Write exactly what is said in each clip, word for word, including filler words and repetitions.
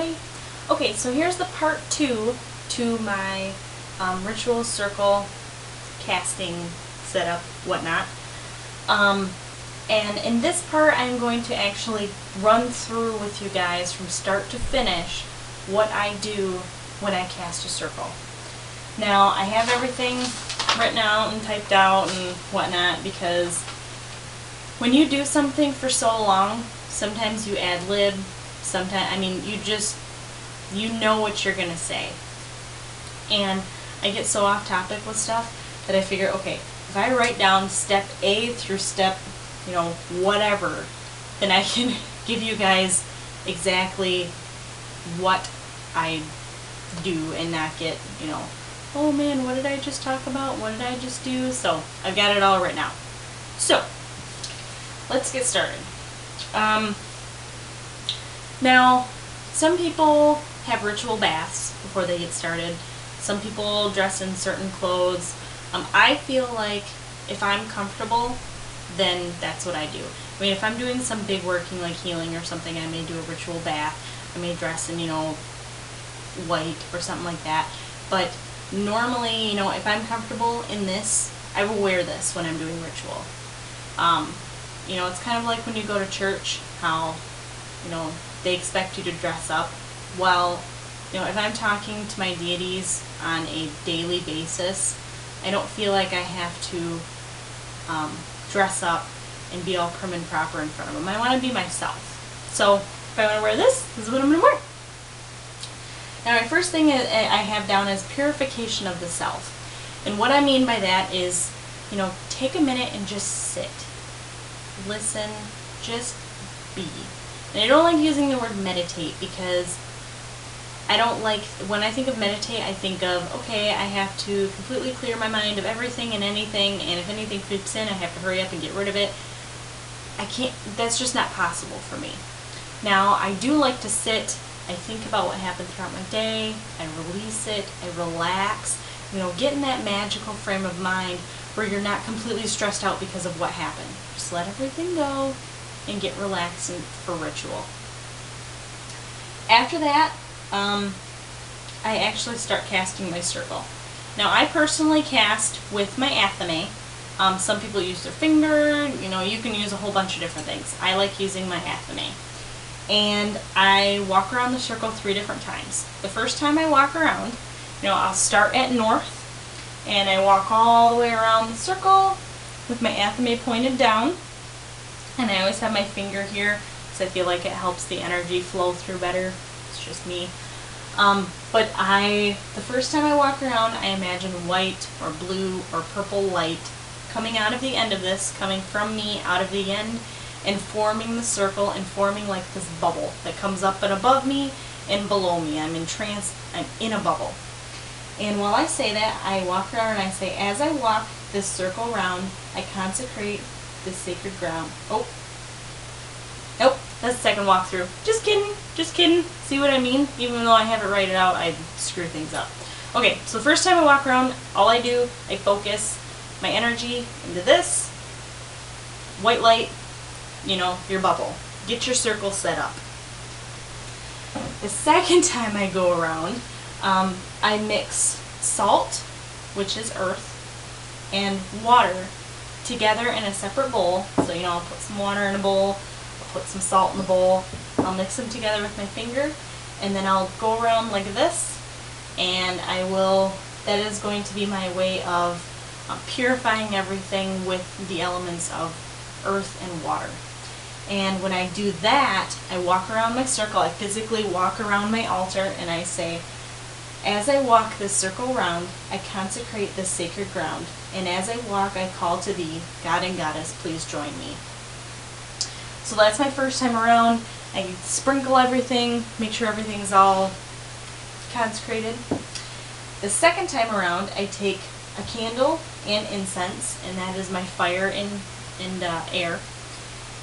already? Okay, so here's the part two to my um, ritual circle casting setup, whatnot. Um, and in this part I'm going to actually run through with you guys from start to finish what I do when I cast a circle. Now, I have everything written out and typed out and whatnot because when you do something for so long, sometimes you ad-lib, sometimes, I mean, you just, you know what you're gonna say. And I get so off topic with stuff that I figure, okay, if I write down step A through step, you know, whatever, then I can give you guys exactly what I do and not get, you know, oh man, what did I just talk about? What did I just do? So I've got it all right now. So let's get started. Um, now, some people have ritual baths before they get started. Some people dress in certain clothes. Um, I feel like if I'm comfortable, then that's what I do. I mean, if I'm doing some big working like healing or something, I may do a ritual bath. I may dress in, you know, white or something like that. But normally, you know, if I'm comfortable in this, I will wear this when I'm doing ritual. Um, you know, it's kind of like when you go to church, how, you know, they expect you to dress up. Well, you know, if I'm talking to my deities on a daily basis, I don't feel like I have to um, dress up and be all prim and proper in front of them. I want to be myself. So if I want to wear this, this is what I'm going to wear. Now, my first thing I have down is purification of the self. And what I mean by that is, you know, take a minute and just sit. Listen. Just be. And I don't like using the word meditate because I don't like, when I think of meditate, I think of, okay, I have to completely clear my mind of everything and anything, and if anything creeps in, I have to hurry up and get rid of it. I can't, that's just not possible for me. Now, I do like to sit. I think about what happened throughout my day, I release it, I relax, you know, get in that magical frame of mind where you're not completely stressed out because of what happened. Just let everything go and get relaxed for ritual. After that, um, I actually start casting my circle. Now, I personally cast with my athame. Um, some people use their finger, you know, you can use a whole bunch of different things. I like using my athame. And I walk around the circle three different times. The first time I walk around, you know, I'll start at north, and I walk all the way around the circle with my athame pointed down, and I always have my finger here because I feel like it helps the energy flow through better. It's just me. Um, but I, the first time I walk around, I imagine white or blue or purple light coming out of the end of this, coming from me out of the end, and forming the circle and forming like this bubble that comes up and above me and below me. I'm in trance, I'm in a bubble. And while I say that, I walk around and I say, as I walk this circle round, I consecrate this sacred ground. Oh, nope, that's the second walkthrough. Just kidding, just kidding. See what I mean? Even though I have it written out, I screw things up. Okay, so the first time I walk around, all I do, I focus my energy into this white light, you know, your bubble. Get your circle set up. The second time I go around, um, I mix salt, which is earth, and water together in a separate bowl. So, you know, I'll put some water in a bowl, I'll put some salt in the bowl, I'll mix them together with my finger, and then I'll go around like this, and I will, that is going to be my way of uh, purifying everything with the elements of earth and water. And when I do that, I walk around my circle, I physically walk around my altar, and I say, as I walk this circle round, I consecrate this sacred ground, and as I walk, I call to thee, God and Goddess, please join me. So that's my first time around. I sprinkle everything, make sure everything's all consecrated. The second time around, I take a candle and incense, and that is my fire and and uh, air,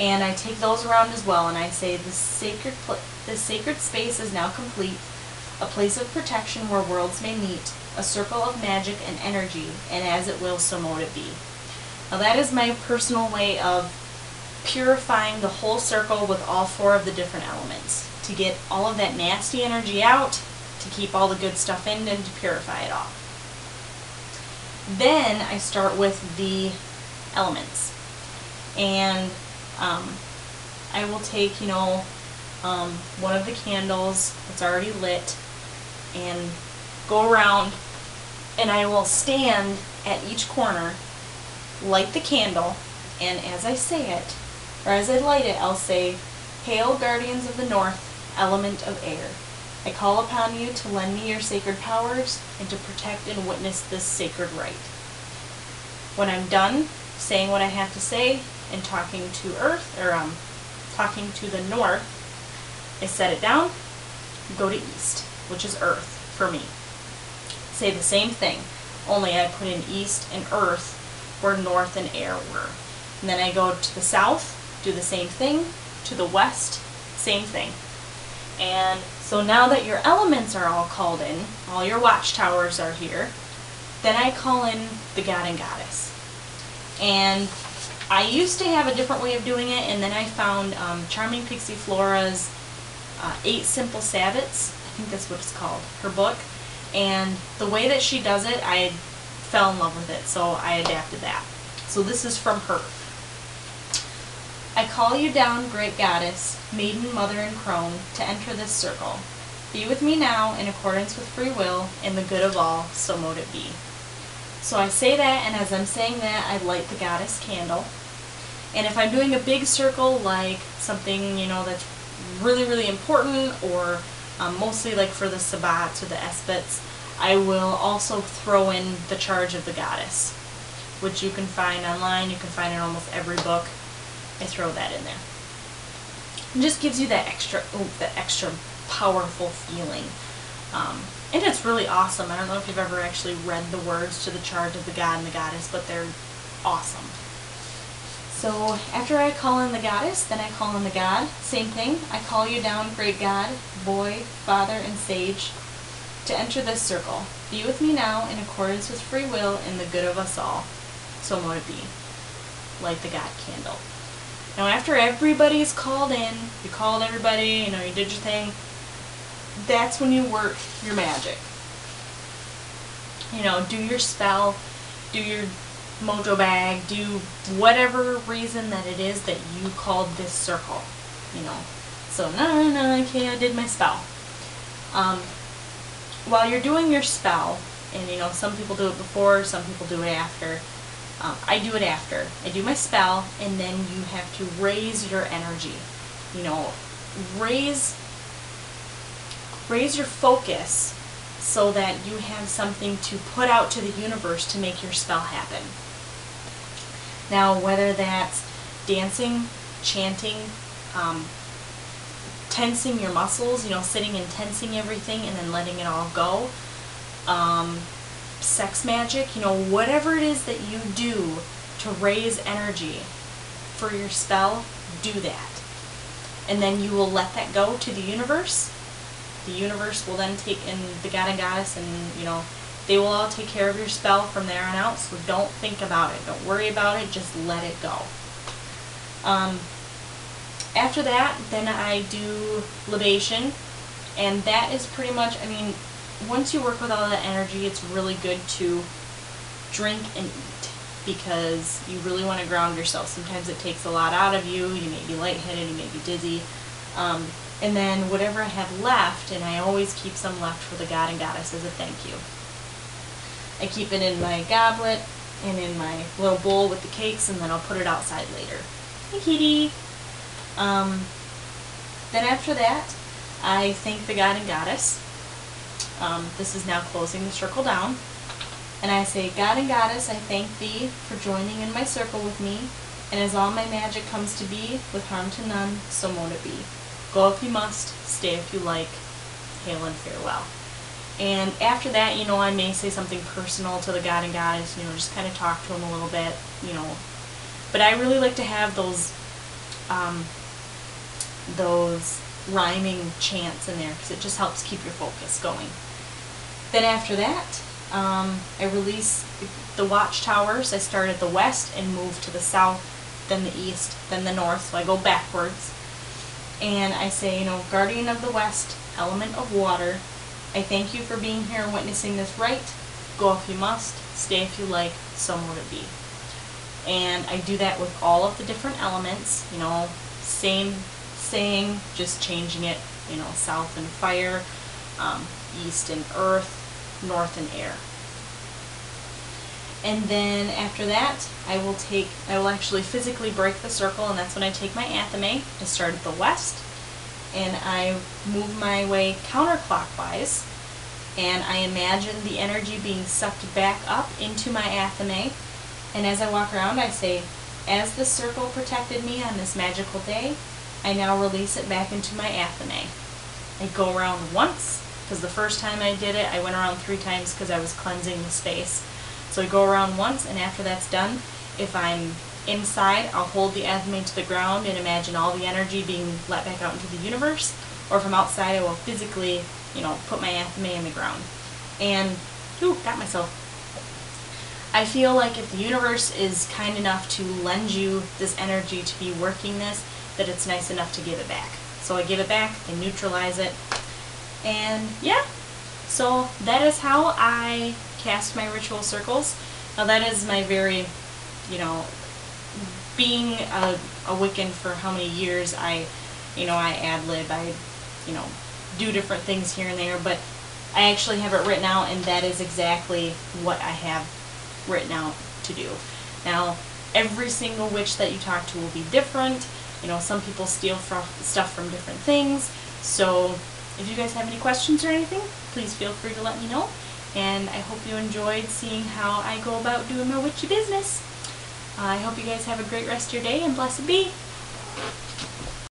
and I take those around as well, and I say, the sacred the sacred space is now complete, a place of protection where worlds may meet, a circle of magic and energy, and as it will, so mote it be. Now that is my personal way of purifying the whole circle with all four of the different elements. to get all of that nasty energy out, to keep all the good stuff in, and to purify it all. Then I start with the elements, and um, I will take, you know, um, one of the candles that's already lit and go around, and I will stand at each corner, light the candle, and as I say it, or as I light it, I'll say, "Hail, guardians of the north, element of air. I call upon you to lend me your sacred powers and to protect and witness this sacred rite." When I'm done saying what I have to say and talking to Earth, or um, talking to the north, I set it down, go to east, which is earth for me. Say the same thing, only I put in east and earth where north and air were. And then I go to the south, do the same thing, to the west, same thing. And so now that your elements are all called in, all your watchtowers are here, then I call in the god and goddess. And I used to have a different way of doing it, and then I found um, Charming Pixie Flora's uh, Eight Simple Sabbats, I think that's what it's called, her book. And the way that she does it, I fell in love with it, so I adapted that. So this is from her. "I call you down, great goddess, maiden, mother, and crone, to enter this circle. Be with me now in accordance with free will and the good of all, so mote it be." So I say that, and as I'm saying that, I light the goddess candle. And if I'm doing a big circle, like something, you know, that's really, really important, or um, mostly like for the Sabbats or the Esbats, I will also throw in The Charge of the Goddess, which you can find online. You can find it in almost every book. I throw that in there. It just gives you that extra, oh, that extra powerful feeling. Um, and it's really awesome. I don't know if you've ever actually read the words to The Charge of the God and the Goddess, but they're awesome. So after I call in the goddess, then I call in the god. Same thing. "I call you down, great god, boy, father, and sage, to enter this circle. Be with me now in accordance with free will and the good of us all. So mote it be." Light the god candle. Now after everybody's called in, you called everybody, you know, you did your thing, that's when you work your magic. You know, do your spell, do your mojo bag, do whatever reason that it is that you called this circle, you know. So, no, no, no, okay, I did my spell. Um, while you're doing your spell, and you know, some people do it before, some people do it after. Um, I do it after. I do my spell, and then you have to raise your energy. You know, raise, raise your focus so that you have something to put out to the universe to make your spell happen. Now, whether that's dancing, chanting, um, tensing your muscles, you know, sitting and tensing everything and then letting it all go, um, sex magic, you know, whatever it is that you do to raise energy for your spell, do that. And then you will let that go to the universe. The universe will then take in the god and goddess, and, you know, they will all take care of your spell from there on out, so don't think about it. Don't worry about it. Just let it go. Um, after that, then I do libation, and that is pretty much, I mean, once you work with all that energy, it's really good to drink and eat because you really want to ground yourself. Sometimes it takes a lot out of you. You may be lightheaded, you may be dizzy. Um, and then whatever I have left, and I always keep some left for the god and goddess as a thank you. I keep it in my goblet and in my little bowl with the cakes, and then I'll put it outside later. Hey, kitty! Um, then after that, I thank the god and goddess. Um, this is now closing the circle down. And I say, "God and Goddess, I thank thee for joining in my circle with me, and as all my magic comes to be, with harm to none, so mote it be. Go if you must, stay if you like, hail and farewell." And after that, you know, I may say something personal to the God and Goddess, you know, just kind of talk to him a little bit, you know. But I really like to have those, um, those rhyming chants in there because it just helps keep your focus going. Then after that, um, I release the watchtowers. I start at the west and move to the south, then the east, then the north, so I go backwards. and I say, you know, Guardian of the West, element of water, I thank you for being here and witnessing this rite. Go if you must, stay if you like, somewhere to be. And I do that with all of the different elements, you know, same saying, just changing it, you know, south and fire, um, east and earth, north and air. And then after that, I will take, I will actually physically break the circle, and that's when I take my athame. I start at the west, and I move my way counterclockwise, and I imagine the energy being sucked back up into my athame. And as I walk around, I say, as the circle protected me on this magical day, I now release it back into my athame. I go around once, because the first time I did it, I went around three times because I was cleansing the space. So I go around once, and after that's done, if I'm inside, I'll hold the athame to the ground and imagine all the energy being let back out into the universe. Or if I'm outside, I will physically, you know, put my athame in the ground. And, ooh, got myself. I feel like if the universe is kind enough to lend you this energy to be working this, that it's nice enough to give it back. So I give it back, I neutralize it, and yeah. So that is how I cast my ritual circles. Now that is my very, you know, being a, a Wiccan for how many years, I, you know, I ad-lib, I, you know, do different things here and there, but I actually have it written out, and that is exactly what I have written out to do. Now, every single witch that you talk to will be different. You know, some people steal from stuff from different things. So if you guys have any questions or anything, please feel free to let me know. And I hope you enjoyed seeing how I go about doing my witchy business. Uh, I hope you guys have a great rest of your day, and blessed be.